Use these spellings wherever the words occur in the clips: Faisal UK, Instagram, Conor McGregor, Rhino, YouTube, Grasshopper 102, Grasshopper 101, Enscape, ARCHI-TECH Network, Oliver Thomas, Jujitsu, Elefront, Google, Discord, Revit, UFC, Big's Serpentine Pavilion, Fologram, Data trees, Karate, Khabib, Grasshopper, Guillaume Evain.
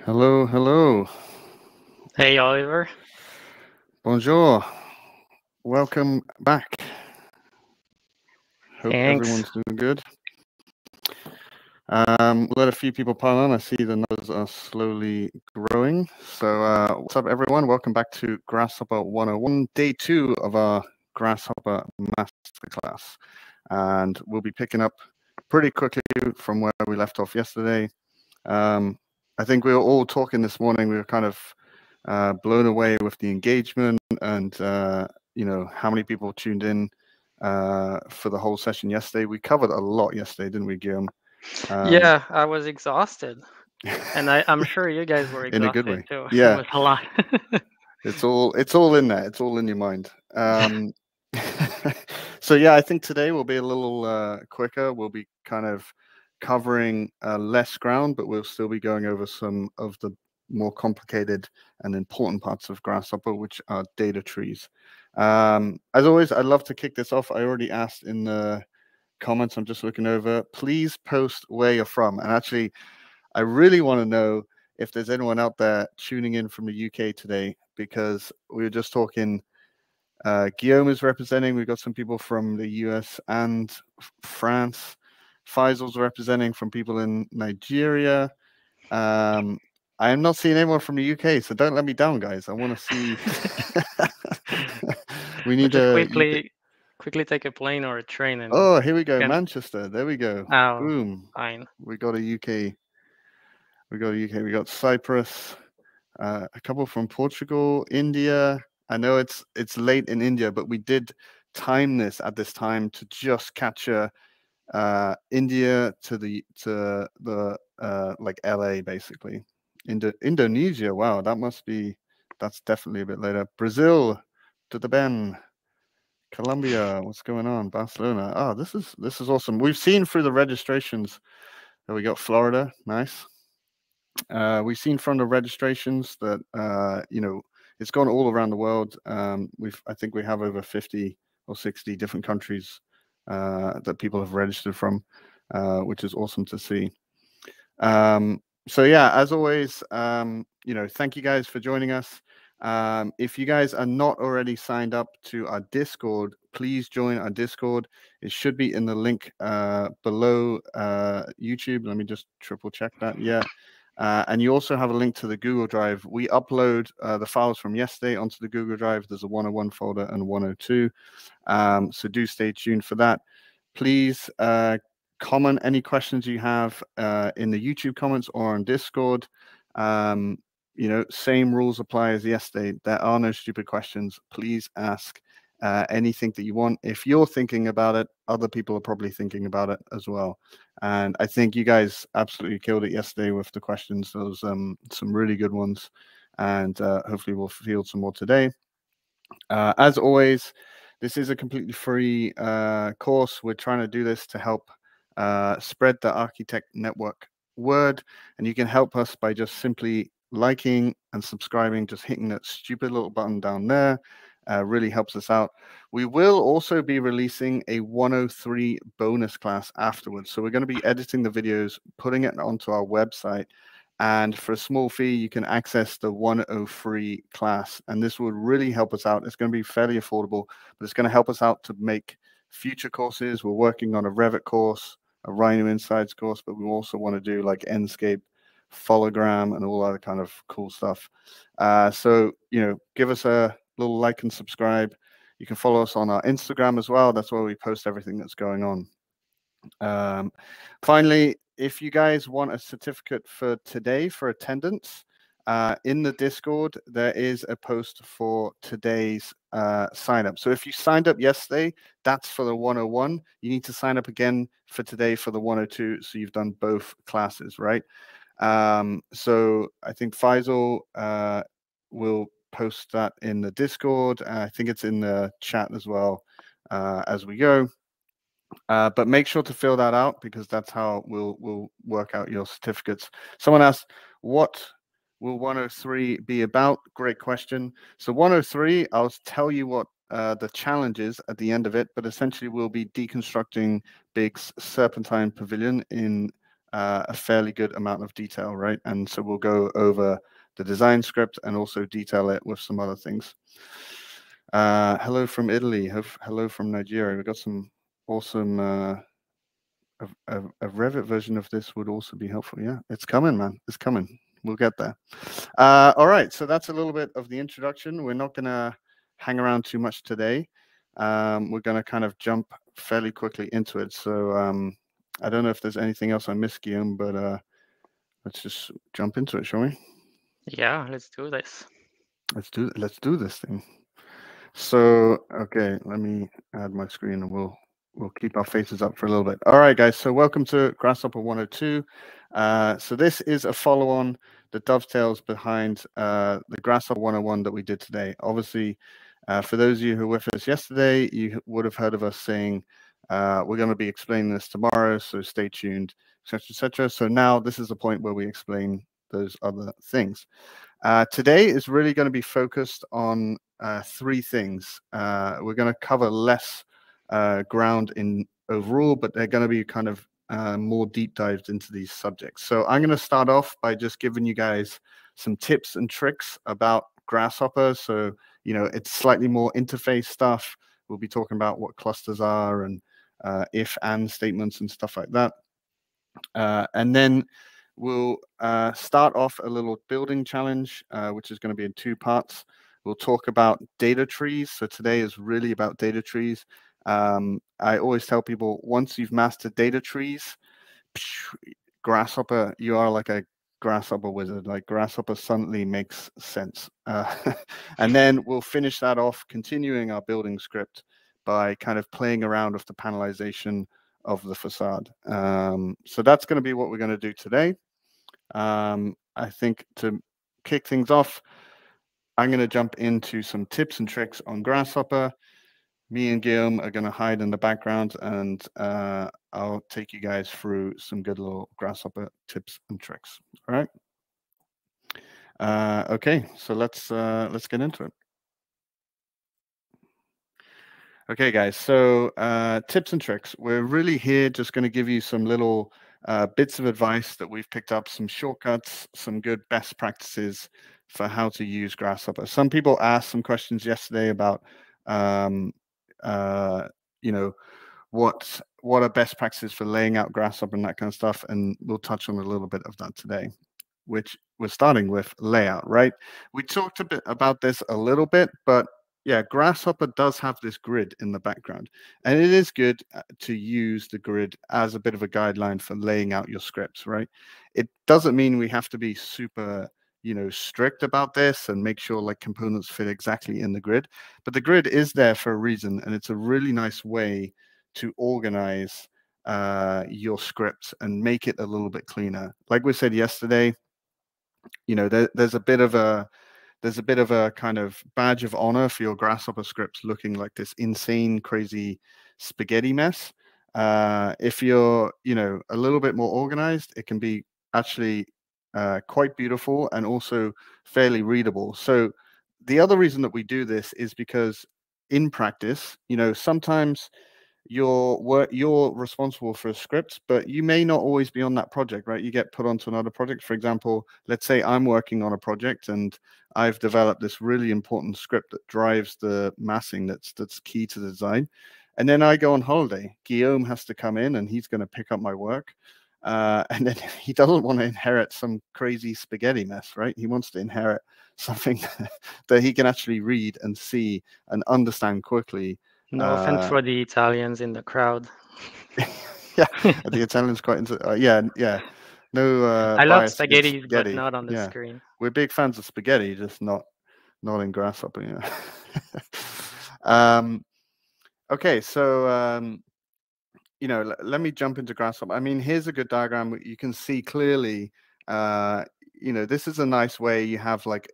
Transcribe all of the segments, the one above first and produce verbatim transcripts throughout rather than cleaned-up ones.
Hello, hello. Hey, Oliver. Bonjour. Welcome back. Hope Thanks. Everyone's doing good. Um, let a few people pile on. I see the numbers are slowly growing. So uh, what's up, everyone? Welcome back to Grasshopper one oh one, day two of our Grasshopper Masterclass. And we'll be picking up pretty quickly from where we left off yesterday. Um, I think we were all talking this morning. We were kind of uh, blown away with the engagement and, uh, you know, how many people tuned in uh, for the whole session yesterday. We covered a lot yesterday, didn't we, Guillaume? Um, yeah, I was exhausted. And I, I'm sure you guys were exhausted in a good way. Too. Yeah. It was a lot. It's all, it's all in there. It's all in your mind. Um, so, yeah, I think today will be a little uh, quicker. We'll be kind of covering uh, less ground, but we'll still be going over some of the more complicated and important parts of Grasshopper, which are data trees. Um, as always, I'd love to kick this off. I already asked in the comments, I'm just looking over, please post where you're from. And actually, I really want to know if there's anyone out there tuning in from the U K today, because we were just talking, uh, Guillaume is representing, we've got some people from the U S and France. Faisal's representing from people in Nigeria. Um, I am not seeing anyone from the U K, so don't let me down, guys. I want to see. we need we'll to quickly, quickly take a plane or a train. And oh, here we go, can... Manchester. There we go. Oh, boom. Fine. We got a U K. We got a U K. We got Cyprus. Uh, a couple from Portugal, India. I know it's it's late in India, but we did time this at this time to just capture uh India to the to the uh like L A basically. Indo Indonesia, wow, that must be, that's definitely a bit later. Brazil to the Ben, Colombia, what's going on? Barcelona. Oh, this is this is awesome. We've seen through the registrations that we got Florida, nice. Uh we've seen from the registrations that uh you know, it's gone all around the world. Um we've I think we have over fifty or sixty different countries uh that people have registered from, uh which is awesome to see. Um so yeah, as always, um you know, thank you guys for joining us. Um if you guys are not already signed up to our Discord, please join our Discord. It should be in the link uh below uh YouTube. Let me just triple check that. Yeah. Uh, and you also have a link to the Google Drive. We upload uh, the files from yesterday onto the Google Drive. There's a one oh one folder and one oh two. Um, so do stay tuned for that. Please uh, comment any questions you have uh, in the YouTube comments or on Discord. Um, you know, same rules apply as yesterday. There are no stupid questions. Please ask uh, anything that you want. If you're thinking about it, other people are probably thinking about it as well. And I think you guys absolutely killed it yesterday with the questions. There was um, some really good ones. And uh, hopefully we'll field some more today. Uh, as always, this is a completely free uh, course. We're trying to do this to help uh, spread the ARCHI-TECH Network word. And you can help us by just simply liking and subscribing, just hitting that stupid little button down there. Uh, really helps us out. We will also be releasing a one oh three bonus class afterwards. So we're going to be editing the videos, putting it onto our website. And for a small fee, you can access the one oh three class. And this will really help us out. It's going to be fairly affordable, but it's going to help us out to make future courses. We're working on a Revit course, a Rhino Insights course, but we also want to do like Enscape, Fologram, and all other kind of cool stuff. Uh, so, you know, give us a little like and subscribe. You can follow us on our Instagram as well. That's where we post everything that's going on. Um, finally, if you guys want a certificate for today for attendance, uh, in the Discord, there is a post for today's uh, sign up. So if you signed up yesterday, that's for the one oh one. You need to sign up again for today for the one oh two. So you've done both classes, right? Um, so I think Faisal uh, will post that in the Discord. I think it's in the chat as well uh, as we go. Uh, but make sure to fill that out, because that's how we'll we'll work out your certificates. Someone asked, what will one oh three be about? Great question. So one oh three, I'll tell you what uh, the challenge is at the end of it, but essentially we'll be deconstructing Big's Serpentine Pavilion in uh, a fairly good amount of detail, right? And so we'll go over the design script and also detail it with some other things. Uh, hello from Italy. Hello from Nigeria. We've got some awesome... Uh, a, a Revit version of this would also be helpful. Yeah, it's coming, man. It's coming. We'll get there. Uh, all right. So that's a little bit of the introduction. We're not going to hang around too much today. Um, we're going to kind of jump fairly quickly into it. So um, I don't know if there's anything else I missed, Guillaume, but uh, let's just jump into it, shall we? Yeah, let's do this. Let's do let's do this thing. So, okay, let me add my screen and we'll we'll keep our faces up for a little bit. All right, guys, so welcome to Grasshopper one oh two. Uh, so this is a follow-on that dovetails behind uh, the Grasshopper one oh one that we did today. Obviously, uh, for those of you who were with us yesterday, you would have heard of us saying, uh, we're going to be explaining this tomorrow, so stay tuned, et cetera, et cetera. So now this is the point where we explain those other things. Uh, today is really going to be focused on uh, three things. Uh, we're going to cover less uh, ground in overall, but they're going to be kind of uh, more deep dived into these subjects. So I'm going to start off by just giving you guys some tips and tricks about Grasshopper. So, you know, it's slightly more interface stuff. We'll be talking about what clusters are and uh, if and statements and stuff like that. Uh, and then we'll uh, start off a little building challenge, uh, which is going to be in two parts. We'll talk about data trees. So today is really about data trees. Um, I always tell people, once you've mastered data trees, psh, Grasshopper, you are like a Grasshopper wizard. Like Grasshopper suddenly makes sense. Uh, and then we'll finish that off, continuing our building script by kind of playing around with the panelization of the facade. Um, so that's going to be what we're going to do today. Um, I think to kick things off, I'm going to jump into some tips and tricks on Grasshopper. Me and Guillaume are going to hide in the background, and uh, I'll take you guys through some good little Grasshopper tips and tricks. All right. Uh, okay, so let's uh, let's get into it. Okay, guys. So uh, tips and tricks. We're really here just going to give you some little uh, bits of advice that we've picked up, some shortcuts, some good best practices for how to use Grasshopper. Some people asked some questions yesterday about. Um, Uh, you know, what what are best practices for laying out Grasshopper and that kind of stuff, and we'll touch on a little bit of that today, which we're starting with layout, right? We talked a bit about this a little bit, but yeah, Grasshopper does have this grid in the background, and it is good to use the grid as a bit of a guideline for laying out your scripts, right? It doesn't mean we have to be super, you know, strict about this and make sure like components fit exactly in the grid, but the grid is there for a reason, and it's a really nice way to organize uh, your scripts and make it a little bit cleaner. Like we said yesterday, you know, there, there's a bit of a there's a bit of a kind of badge of honor for your Grasshopper scripts looking like this insane, crazy spaghetti mess. Uh, if you're, you know, a little bit more organized, it can be actually Uh, quite beautiful and also fairly readable. So the other reason that we do this is because in practice, you know, sometimes you're you're responsible for a script, but you may not always be on that project, right? You get put onto another project. For example, let's say I'm working on a project and I've developed this really important script that drives the massing that's that's key to the design. And then I go on holiday. Guillaume has to come in and he's going to pick up my work. Uh, and then he doesn't want to inherit some crazy spaghetti mess, right? He wants to inherit something that he can actually read and see and understand quickly. No uh, offense for the Italians in the crowd. Yeah, the Italians quite into. Uh, yeah, yeah. No. Uh, I love spaghetti, spaghetti, but not on the yeah. screen. We're big fans of spaghetti, just not not in Grasshopper. Yeah. um, okay, so. Um, You know, let me jump into Grasshopper. I mean, here's a good diagram. You can see clearly, uh, you know, this is a nice way. You have like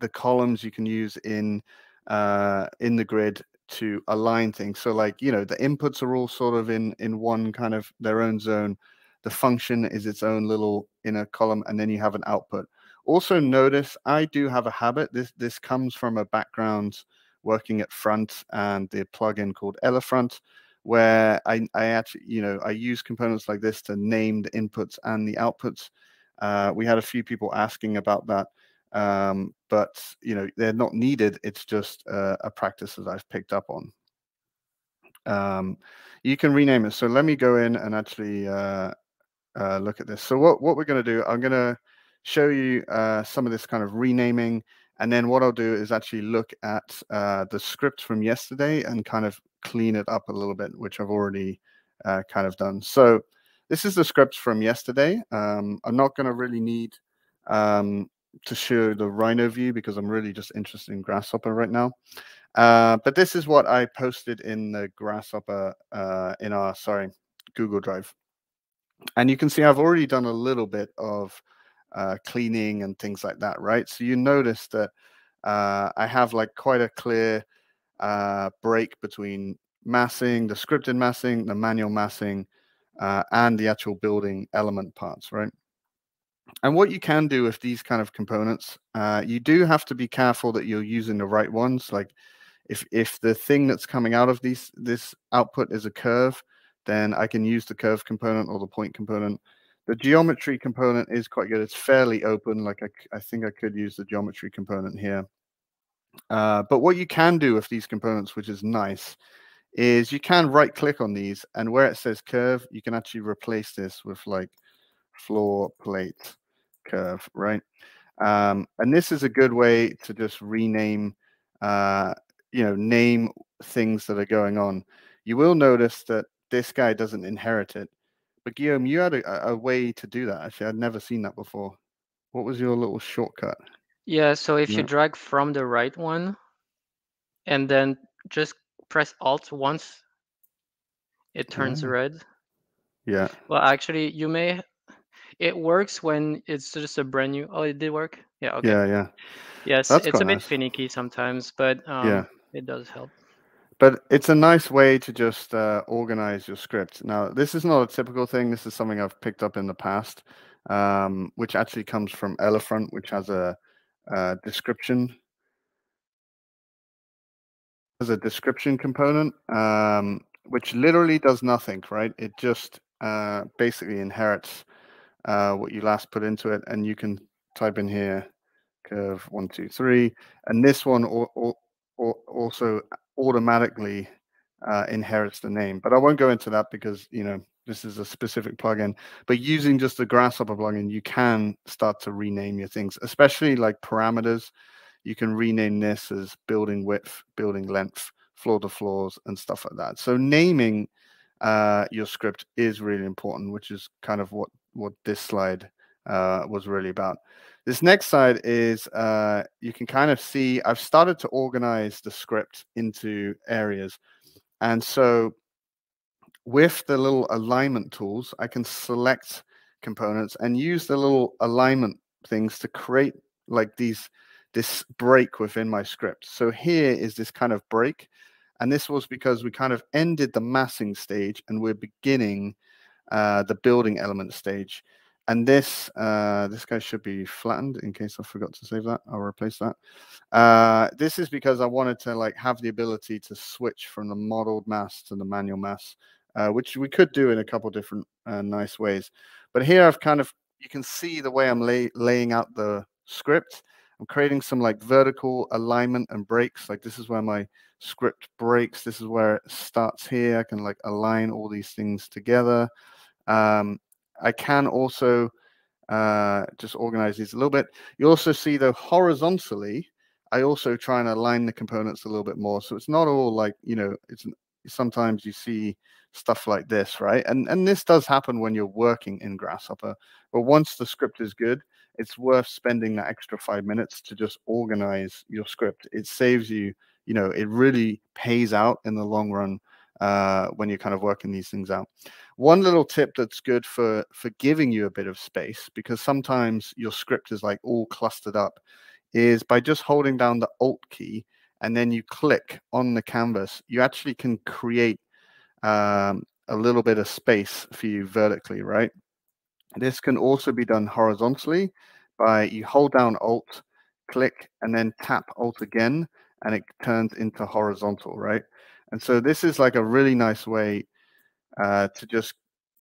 the columns you can use in uh, in the grid to align things. So like, you know, the inputs are all sort of in, in one kind of their own zone. The function is its own little inner column, and then you have an output. Also notice I do have a habit. This, this comes from a background working at Front and the plugin called Elefront, where I, I actually, you know, I use components like this to name the inputs and the outputs. Uh, we had a few people asking about that, um, but, you know, they're not needed. It's just uh, a practice that I've picked up on. Um, you can rename it. So let me go in and actually uh, uh, look at this. So what, what we're going to do, I'm going to show you uh, some of this kind of renaming. And then what I'll do is actually look at uh, the script from yesterday and kind of clean it up a little bit, which I've already uh, kind of done. So this is the script from yesterday. Um, I'm not going to really need um, to show the Rhino view because I'm really just interested in Grasshopper right now. Uh, but this is what I posted in the Grasshopper, uh, in our, sorry, Google Drive. And you can see I've already done a little bit of Uh, cleaning and things like that, right? So you notice that uh, I have like quite a clear uh, break between massing, the scripted massing, the manual massing, uh, and the actual building element parts, right? And what you can do with these kind of components, uh, you do have to be careful that you're using the right ones. Like if if the thing that's coming out of these this output is a curve, then I can use the curve component or the point component. The geometry component is quite good. It's fairly open. Like I, I think I could use the geometry component here. Uh, but what you can do with these components, which is nice, is you can right click on these, and where it says curve, you can actually replace this with like floor plate curve, right? Um, and this is a good way to just rename, uh, you know, name things that are going on. You will notice that this guy doesn't inherit it. But Guillaume, you had a, a way to do that. Actually, I'd never seen that before. What was your little shortcut? Yeah, so if yeah. you drag from the right one and then just press Alt once, it turns mm. red. Yeah. Well, actually, you may... It works when it's just a brand new... Oh, it did work? Yeah, okay. Yeah, yeah. Yes, That's it's a nice. bit finicky sometimes, but um, yeah. it does help. But it's a nice way to just uh, organize your script. Now, this is not a typical thing. This is something I've picked up in the past, um, which actually comes from Elefront, which has a, a description. There's a description component, um, which literally does nothing, right? It just uh, basically inherits uh, what you last put into it. And you can type in here, curve one, two, three. And this one or, or, or also automatically uh, inherits the name, but I won't go into that because, you know, this is a specific plugin. But using just the Grasshopper plugin, you can start to rename your things, especially like parameters. You can rename this as building width, building length, floor to floors, and stuff like that. So naming uh, your script is really important, which is kind of what what this slide uh, was really about. This next slide is, uh, you can kind of see, I've started to organize the script into areas. And so with the little alignment tools, I can select components and use the little alignment things to create like these, this break within my script. So here is this kind of break. And this was because we kind of ended the massing stage and we're beginning uh, the building element stage. And this, uh, this guy should be flattened in case I forgot to save that. I'll replace that. Uh, this is because I wanted to like have the ability to switch from the modeled mass to the manual mass, uh, which we could do in a couple different uh, nice ways. But here I've kind of, you can see the way I'm lay, laying out the script. I'm creating some like vertical alignment and breaks. Like this is where my script breaks. This is where it starts here. I can like align all these things together. Um, I can also uh, just organize these a little bit. You also see, though, horizontally, I also try and align the components a little bit more. So it's not all like, you know, it's sometimes you see stuff like this, right? And, and this does happen when you're working in Grasshopper. But once the script is good, it's worth spending that extra five minutes to just organize your script. It saves you, you know, it really pays out in the long run Uh, when you're kind of working these things out. One little tip that's good for, for giving you a bit of space, because sometimes your script is like all clustered up, is by just holding down the Alt key and then you click on the canvas, you actually can create um, a little bit of space for you vertically, right? This can also be done horizontally by you hold down Alt, click, and then tap Alt again, and it turns into horizontal, right? And so this is like a really nice way uh, to just